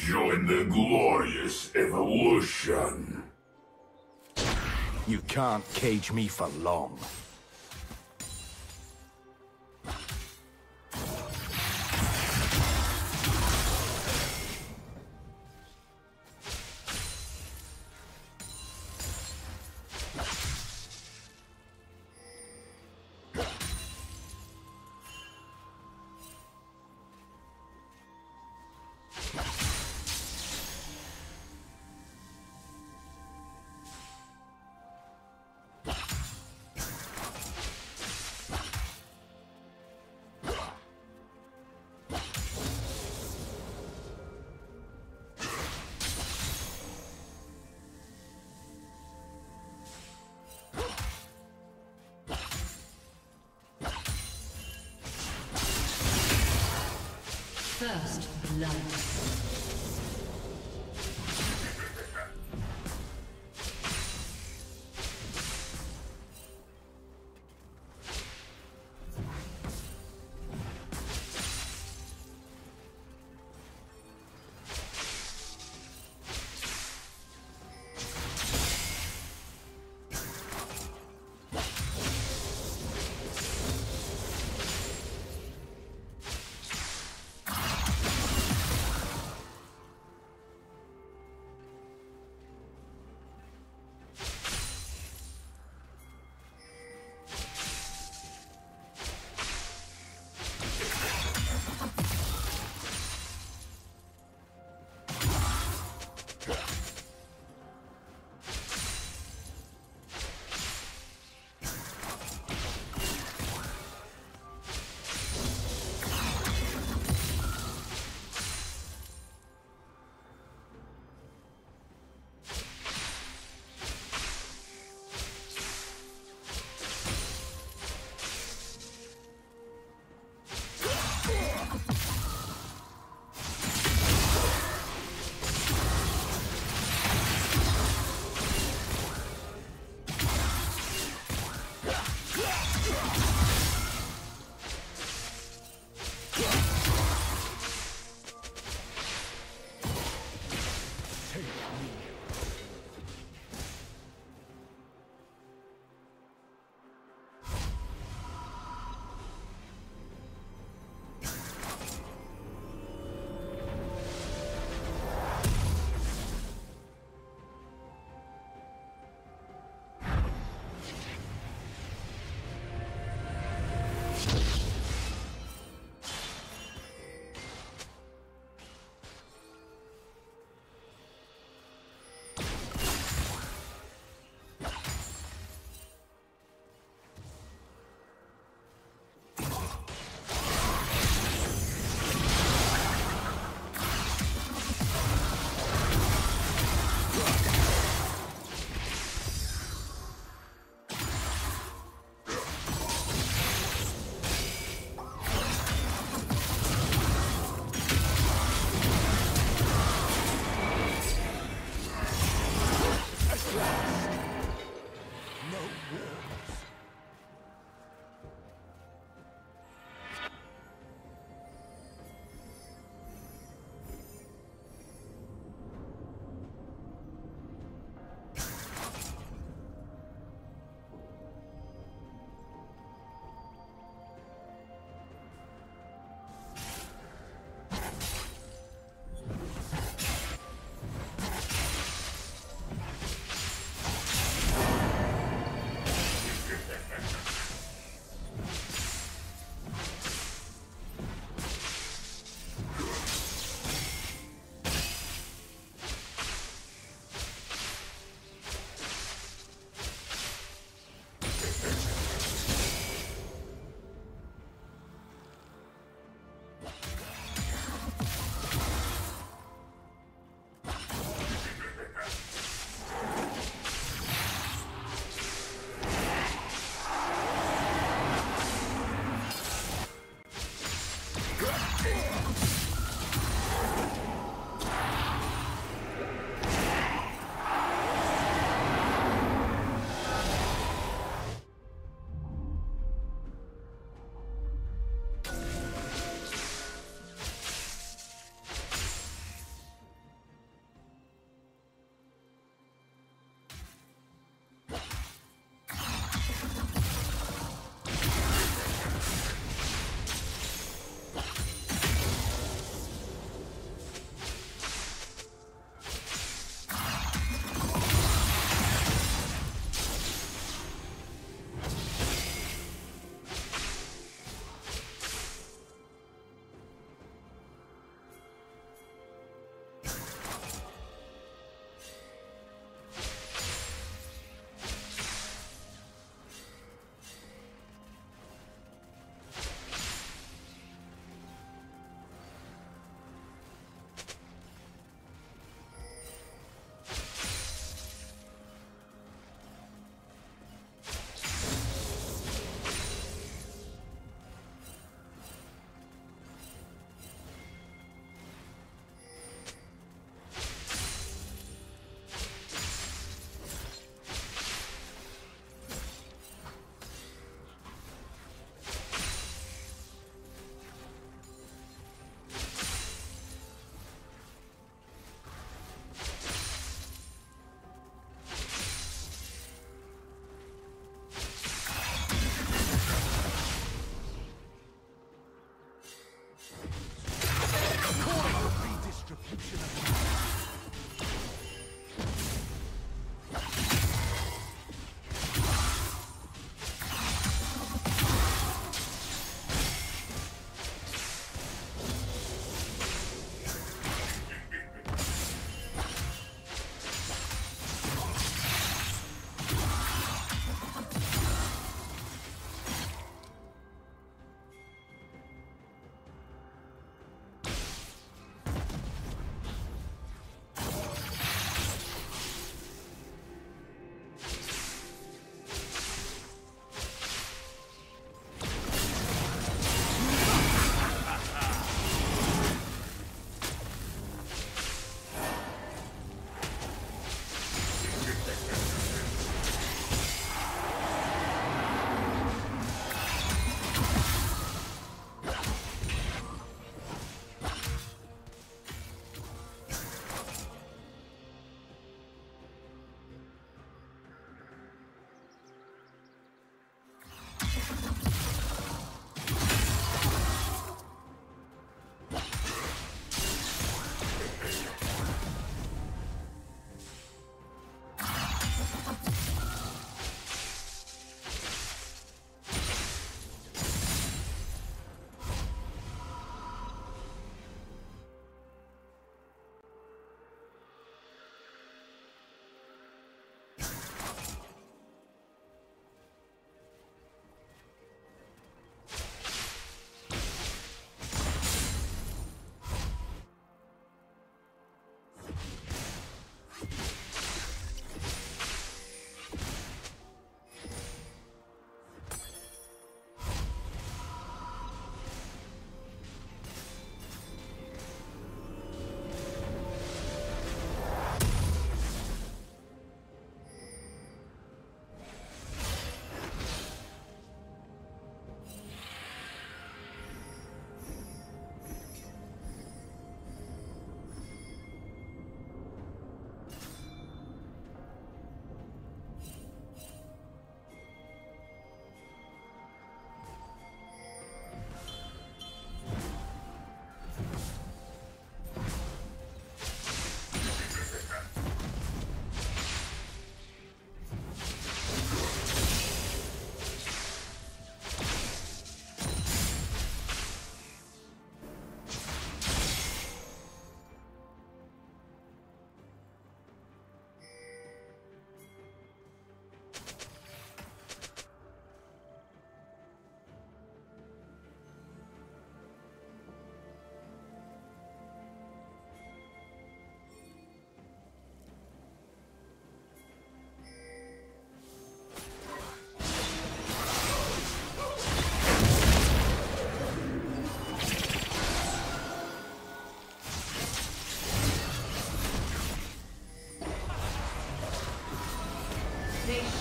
Join the glorious evolution. You can't cage me for long. First blood.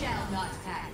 shall not pass.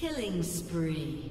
Killing spree.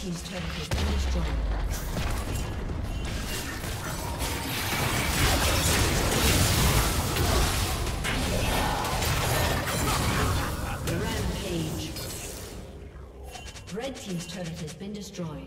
He's trying to get finished drawing. Rampage. Red team's turret has been destroyed.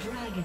Dragon.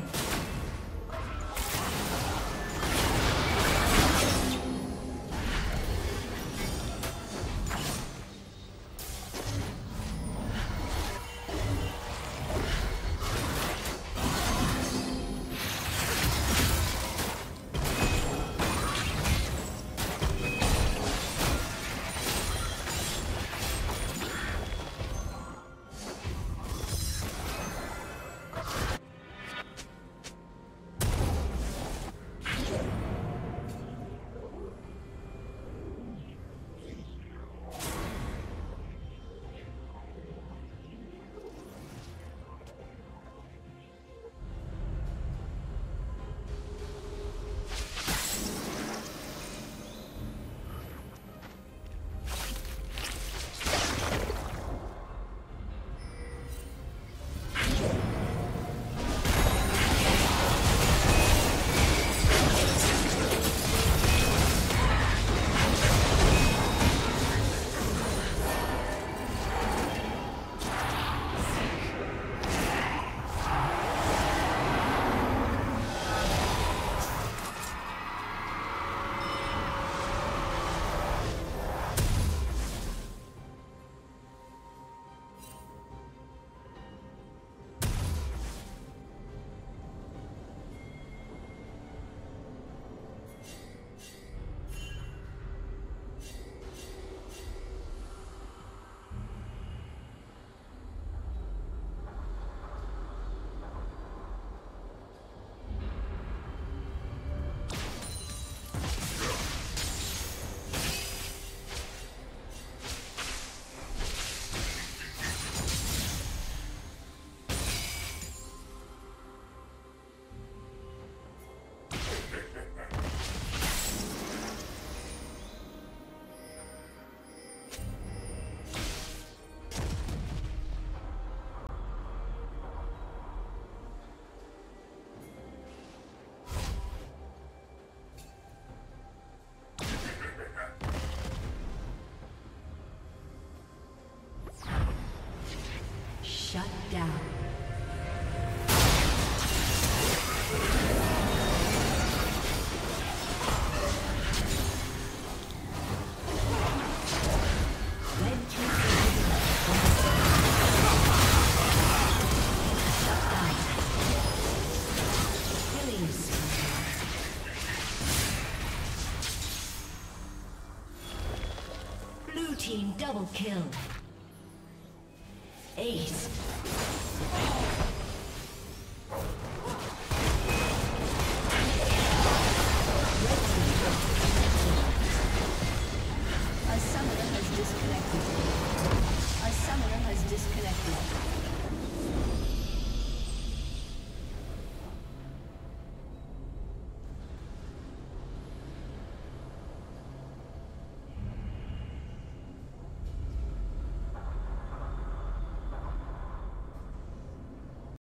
Shut down. Blue team double kill. Ace.